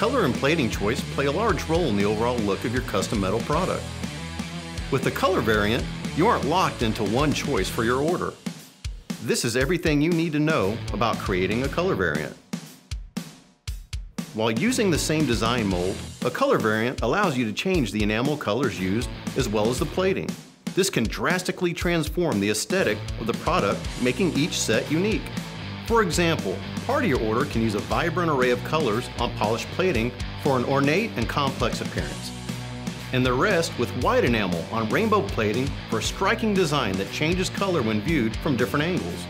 color and plating choice play a large role in the overall look of your custom metal product. With the color variant, you aren't locked into one choice for your order. This is everything you need to know about creating a color variant. While using the same design mold, a color variant allows you to change the enamel colors used as well as the plating. This can drastically transform the aesthetic of the product, making each set unique. For example, part of your order can use a vibrant array of colors on polished plating for an ornate and complex appearance, and the rest with white enamel on rainbow plating for a striking design that changes color when viewed from different angles.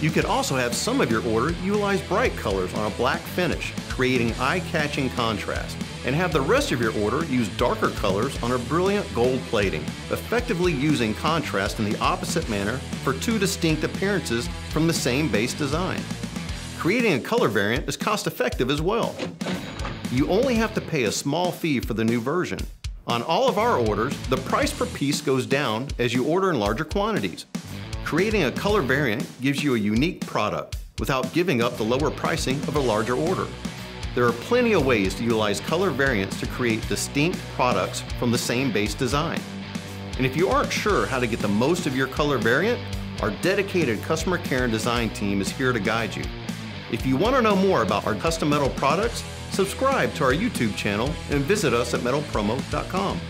You could also have some of your order utilize bright colors on a black finish, creating eye-catching contrast, and have the rest of your order use darker colors on a brilliant gold plating, effectively using contrast in the opposite manner for two distinct appearances from the same base design. Creating a color variant is cost-effective as well. You only have to pay a small fee for the new version. On all of our orders, the price per piece goes down as you order in larger quantities. Creating a color variant gives you a unique product without giving up the lower pricing of a larger order. There are plenty of ways to utilize color variants to create distinct products from the same base design. And if you aren't sure how to get the most of your color variant, our dedicated customer care and design team is here to guide you. If you want to know more about our custom metal products, subscribe to our YouTube channel and visit us at metalpromo.com.